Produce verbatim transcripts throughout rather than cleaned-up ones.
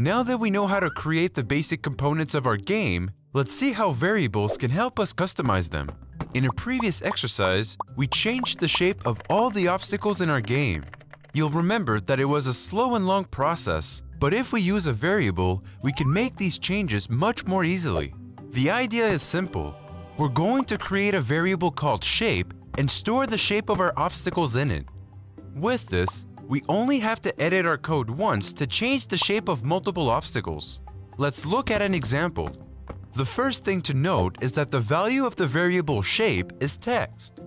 Now that we know how to create the basic components of our game, let's see how variables can help us customize them. In a previous exercise, we changed the shape of all the obstacles in our game. You'll remember that it was a slow and long process, but if we use a variable, we can make these changes much more easily. The idea is simple. We're going to create a variable called shape and store the shape of our obstacles in it. With this, we only have to edit our code once to change the shape of multiple obstacles. Let's look at an example. The first thing to note is that the value of the variable shape is text.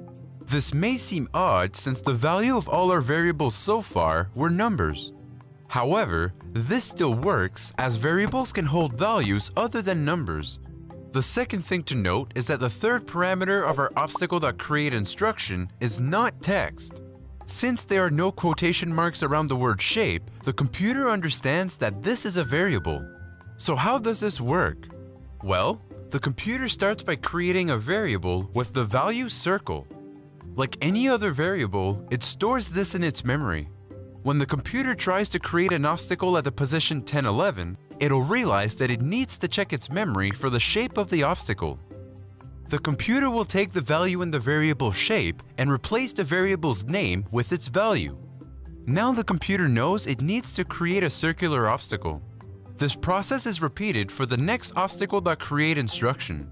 This may seem odd since the value of all our variables so far were numbers. However, this still works as variables can hold values other than numbers. The second thing to note is that the third parameter of our obstacle.create instruction is not text. Since there are no quotation marks around the word shape, the computer understands that this is a variable. So how does this work? Well, the computer starts by creating a variable with the value circle. Like any other variable, it stores this in its memory. When the computer tries to create an obstacle at the position ten eleven, it'll realize that it needs to check its memory for the shape of the obstacle. The computer will take the value in the variable shape and replace the variable's name with its value. Now the computer knows it needs to create a circular obstacle. This process is repeated for the next obstacle.create instruction.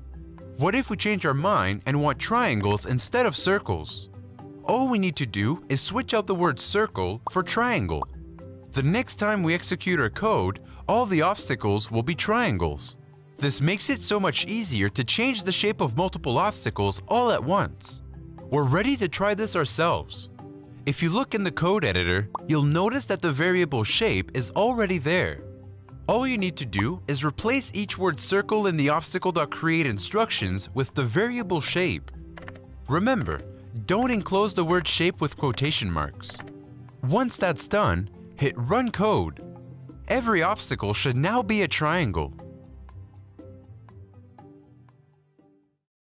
What if we change our mind and want triangles instead of circles? All we need to do is switch out the word circle for triangle. The next time we execute our code, all the obstacles will be triangles. This makes it so much easier to change the shape of multiple obstacles all at once. We're ready to try this ourselves. If you look in the code editor, you'll notice that the variable shape is already there. All you need to do is replace each word circle in the obstacle.create instructions with the variable shape. Remember, don't enclose the word shape with quotation marks. Once that's done, hit Run Code. Every obstacle should now be a triangle.